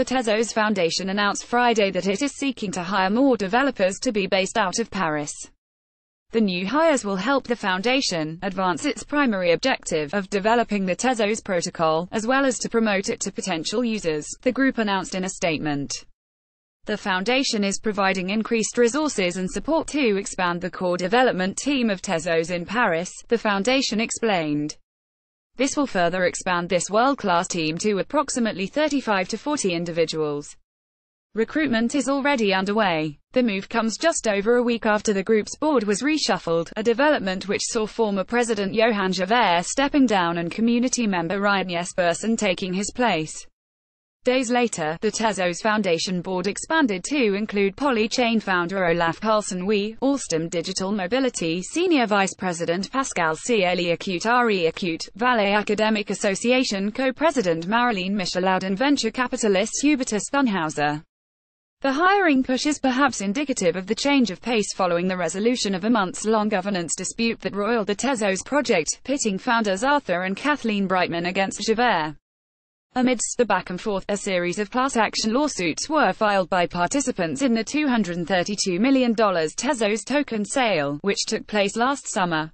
The Tezos Foundation announced Friday that it is seeking to hire more developers to be based out of Paris. The new hires will help the foundation advance its primary objective of developing the Tezos protocol, as well as to promote it to potential users, the group announced in a statement. The foundation is providing increased resources and support to expand the core development team of Tezos in Paris, the foundation explained. This will further expand this world-class team to approximately 35 to 40 individuals. Recruitment is already underway. The move comes just over a week after the group's board was reshuffled, a development which saw former President Johann Gevers stepping down and community member Ryan Jesperson taking his place. Days later, the Tezos Foundation board expanded to include Polychain founder Olaf Carlson-Wee, Alstom Digital Mobility Senior Vice President Pascal Cléré, Valais Academic Association co-president Marylène Micheloud and venture capitalist Hubertus Thunhauser. The hiring push is perhaps indicative of the change of pace following the resolution of a months-long governance dispute that roiled the Tezos project, pitting founders Arthur and Kathleen Breitman against Javert. Amidst the back-and-forth, a series of class-action lawsuits were filed by participants in the $232 million Tezos token sale, which took place last summer.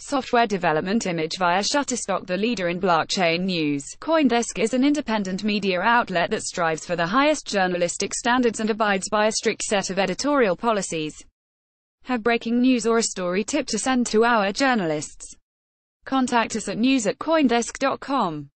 Software development image via Shutterstock, the leader in blockchain news. Coindesk is an independent media outlet that strives for the highest journalistic standards and abides by a strict set of editorial policies. Have breaking news or a story tip to send to our journalists? Contact us at news@coindesk.com.